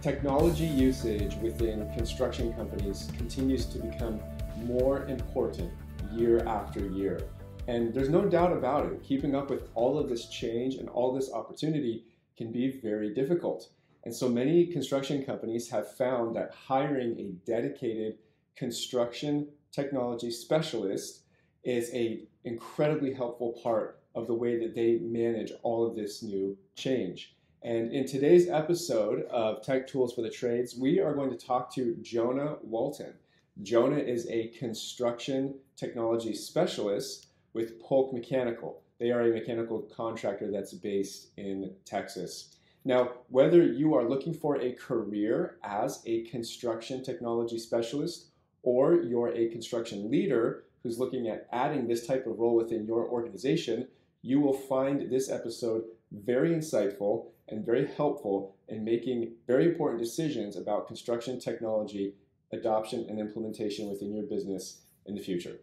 Technology usage within construction companies continues to become more important year after year. And there's no doubt about it, keeping up with all of this change and all this opportunity can be very difficult. And so many construction companies have found that hiring a dedicated construction technology specialist is an incredibly helpful part of the way that they manage all of this new change. And in today's episode of Tech Tools for the Trades, we are going to talk to Jonah Walton. Jonah is a construction technology specialist with Polk Mechanical. They are a mechanical contractor that's based in Texas. Now, whether you are looking for a career as a construction technology specialist or you're a construction leader who's looking at adding this type of role within your organization, you will find this episode very insightful and very helpful in making very important decisions about construction technology adoption and implementation within your business in the future.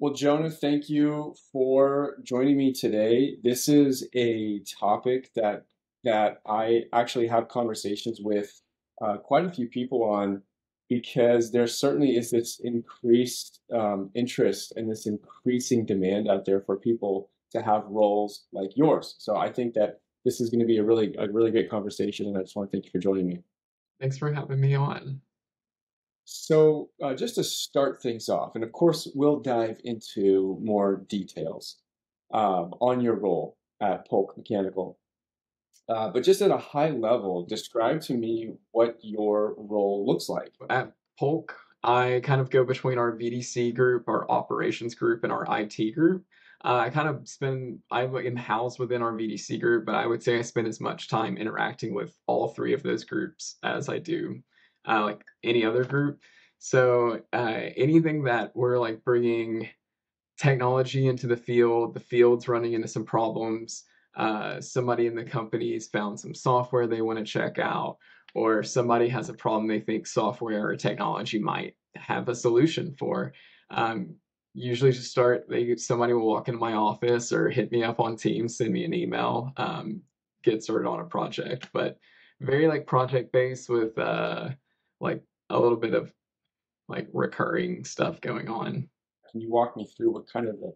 Well, Jonah, thank you for joining me today. This is a topic that I actually have conversations with quite a few people on, because there certainly is this increased interest and this increasing demand out there for people to have roles like yours. So I think that this is going to be a really great conversation, and I just want to thank you for joining me. Thanks for having me on. So just to start things off, and of course, we'll dive into more details on your role at Polk Mechanical. But just at a high level, describe to me what your role looks like. At Polk, I kind of go between our VDC group, our operations group, and our IT group. I am housed within our VDC group, but I would say I spend as much time interacting with all three of those groups as I do like any other group. So anything that we're like bringing technology into the field's running into some problems. Somebody in the company's found some software they want to check out, or somebody has a problem they think software or technology might have a solution for. Usually to start, somebody will walk into my office or hit me up on Teams, send me an email, get started on a project, but very like project based with like a little bit of like recurring stuff going on. Can you walk me through what kind of the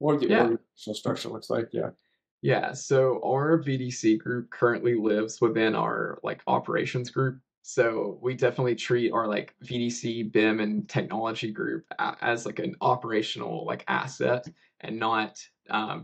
organizational structure looks like? Yeah, so our VDC group currently lives within our like operations group. So we definitely treat our like VDC, BIM, and technology group as like an operational like asset and not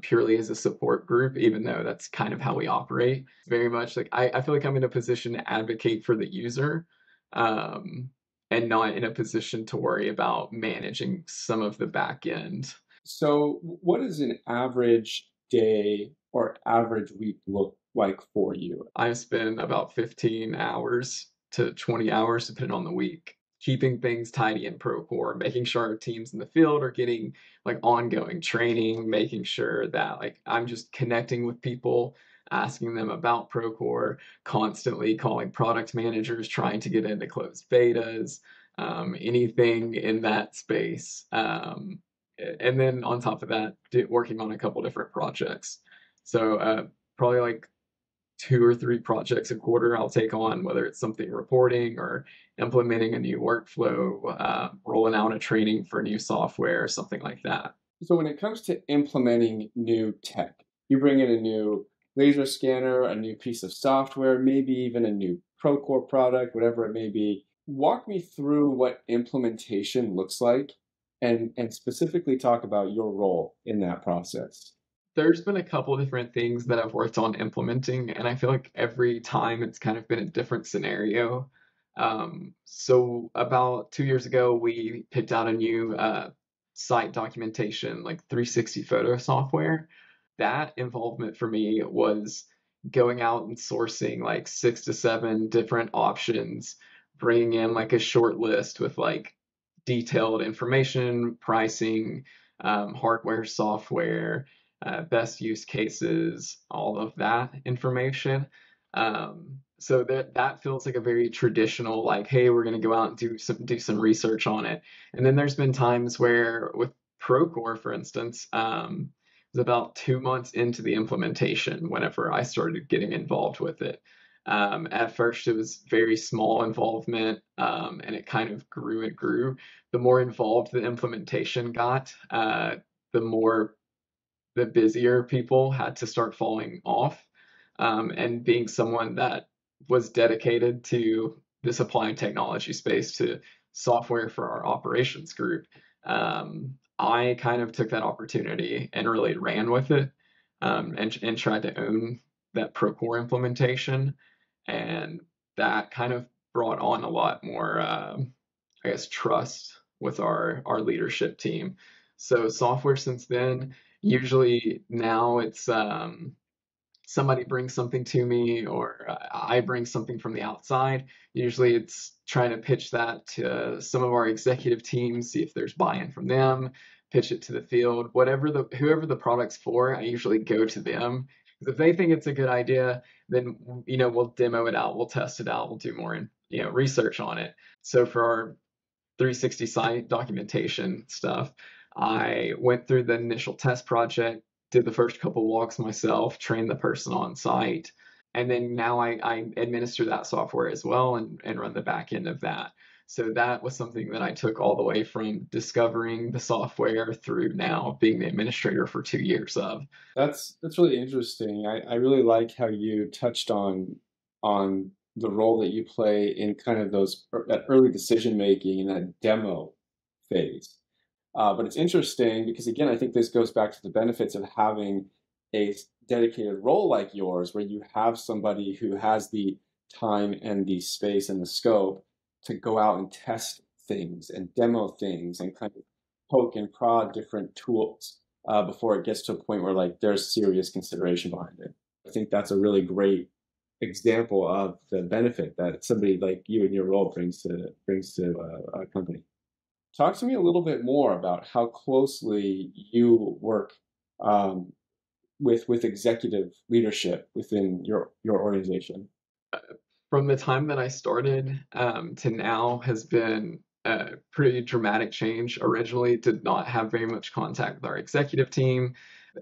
purely as a support group, even though that's kind of how we operate. Very much like I feel like I'm in a position to advocate for the user and not in a position to worry about managing some of the back end. So what is an average day or average week look like for you? I spend about 15 hours to 20 hours depending on the week, keeping things tidy in Procore, making sure our teams in the field are getting like ongoing training, making sure that like I'm just connecting with people, asking them about Procore, constantly calling product managers, trying to get into closed betas, anything in that space. And then on top of that, working on a couple different projects. So probably like 2 or 3 projects a quarter I'll take on, whether it's something reporting or implementing a new workflow, rolling out a training for new software or something like that. So when it comes to implementing new tech, you bring in a new laser scanner, a new piece of software, maybe even a new Procore product, whatever it may be. Walk me through what implementation looks like. And specifically talk about your role in that process. There's been a couple different things that I've worked on implementing, and I feel like every time it's kind of been a different scenario. So about 2 years ago, we picked out a new site documentation, like 360 photo software. That involvement for me was going out and sourcing like 6 to 7 different options, bringing in like a short list with like detailed information, pricing, hardware, software, best use cases, all of that information. So that feels like a very traditional, like, hey, we're going to go out and do some research on it. And then there's been times where with Procore, for instance, it was about 2 months into the implementation whenever I started getting involved with it. At first, it was very small involvement, and it kind of grew and grew. The more involved the implementation got, the busier people had to start falling off. And being someone that was dedicated to this applied technology space, to software for our operations group, I kind of took that opportunity and really ran with it, and tried to own that Procore implementation. And that kind of brought on a lot more, I guess, trust with our leadership team. So software since then, usually now it's somebody brings something to me, or I bring something from the outside. Usually it's trying to pitch that to some of our executive teams, see if there's buy-in from them, pitch it to the field, whoever the product's for, I usually go to them. If they think it's a good idea, then, you know, we'll demo it out, we'll test it out, we'll do more research on it. So for our 360 site documentation stuff, I went through the initial test project, did the first couple walks myself, trained the person on site, and then now I administer that software as well and run the back end of that. So that was something that I took all the way from discovering the software through now being the administrator for 2 years of. That's really interesting. I really like how you touched on the role that you play in kind of that early decision making and that demo phase. But it's interesting because, again, I think this goes back to the benefits of having a dedicated role like yours, where you have somebody who has the time and the space and the scope to go out and test things and demo things and kind of poke and prod different tools before it gets to a point where, like, there's serious consideration behind it. I think that's a really great example of the benefit that somebody like you and your role brings to a company. Talk to me a little bit more about how closely you work with executive leadership within your organization. From the time that I started to now has been a pretty dramatic change. Originally did not have very much contact with our executive team.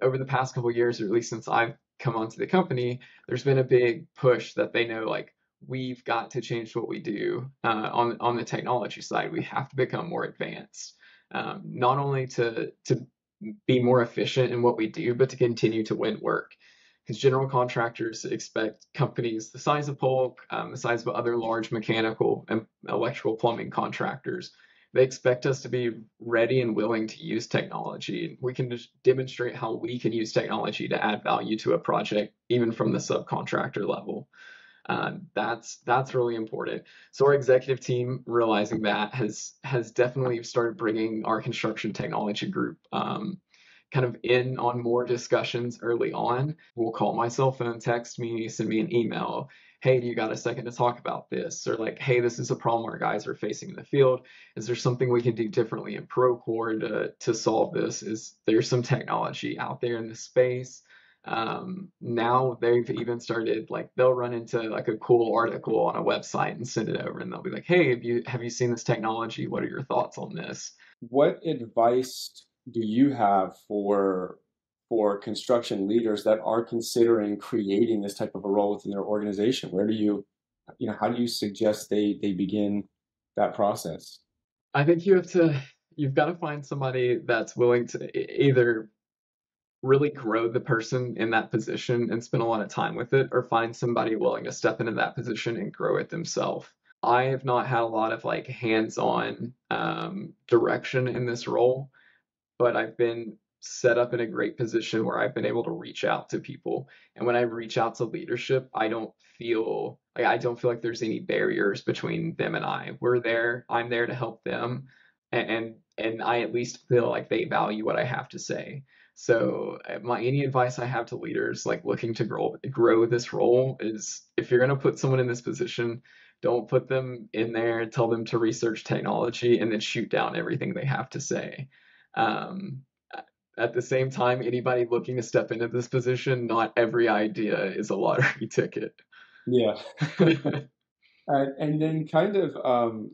Over the past couple of years, or at least since I've come onto the company, there's been a big push that they know, like, we've got to change what we do on the technology side. We have to become more advanced, not only to be more efficient in what we do, but to continue to win work. Because general contractors expect companies the size of Polk, the size of other large mechanical and electrical plumbing contractors, they expect us to be ready and willing to use technology. We can just demonstrate how we can use technology to add value to a project, even from the subcontractor level. That's really important. So our executive team, realizing that, has definitely started bringing our construction technology group kind of in on more discussions early on. Will call my cell phone, text me, send me an email. Hey, do you got a second to talk about this? Or like, hey, this is a problem our guys are facing in the field. Is there something we can do differently in Procore to solve this? Is there some technology out there in the space? Now they've even started, like, they'll run into like a cool article on a website and send it over, and they'll be like, hey, have you seen this technology? What are your thoughts on this? What advice do you have for construction leaders that are considering creating this type of a role within their organization? Where do how do you suggest they begin that process? I think you've got to find somebody that's willing to either really grow the person in that position and spend a lot of time with it, or find somebody willing to step into that position and grow it themselves. I have not had a lot of, like, hands-on direction in this role, but I've been set up in a great position where I've been able to reach out to people. And when I reach out to leadership, I don't feel like there's any barriers between them and I. We're there. I'm there to help them. And I at least feel like they value what I have to say. So any advice I have to leaders, like, looking to grow this role, is if you're going to put someone in this position, don't put them in there and tell them to research technology and then shoot down everything they have to say. At the same time, anybody looking to step into this position, not every idea is a lottery ticket. Yeah. And then kind of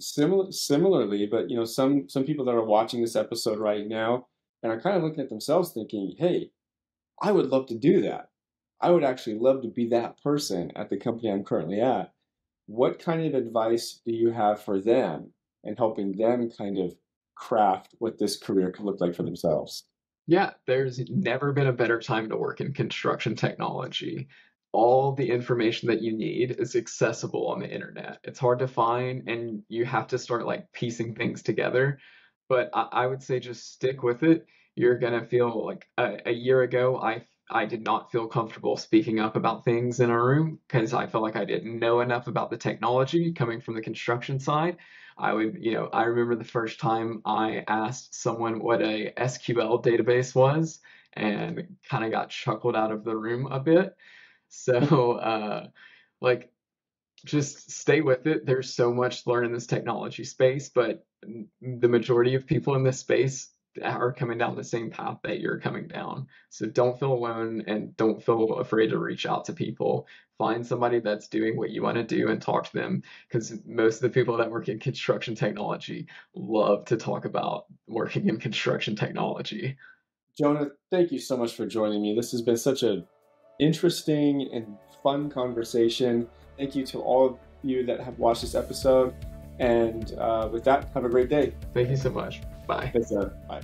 similarly, but, you know, some people that are watching this episode right now and are kind of looking at themselves thinking, hey, I would love to do that. I would actually love to be that person at the company I'm currently at. What kind of advice do you have for them and helping them kind of craft what this career could look like for themselves? Yeah, there's never been a better time to work in construction technology. All the information that you need is accessible on the internet. It's hard to find, and you have to start like piecing things together. But I would say just stick with it. You're going to feel like a year ago, I did not feel comfortable speaking up about things in a room because I felt like I didn't know enough about the technology coming from the construction side. I remember the first time I asked someone what a SQL database was and kind of got chuckled out of the room a bit. So just stay with it. There's so much to learn in this technology space, but the majority of people in this space are coming down the same path that you're coming down. So don't feel alone and don't feel afraid to reach out to people. Find somebody that's doing what you want to do and talk to them, because most of the people that work in construction technology love to talk about working in construction technology. Jonah, thank you so much for joining me. This has been such an interesting and fun conversation. Thank you to all of you that have watched this episode. And with that, have a great day. Thank you so much. Bye. Thanks, Bye.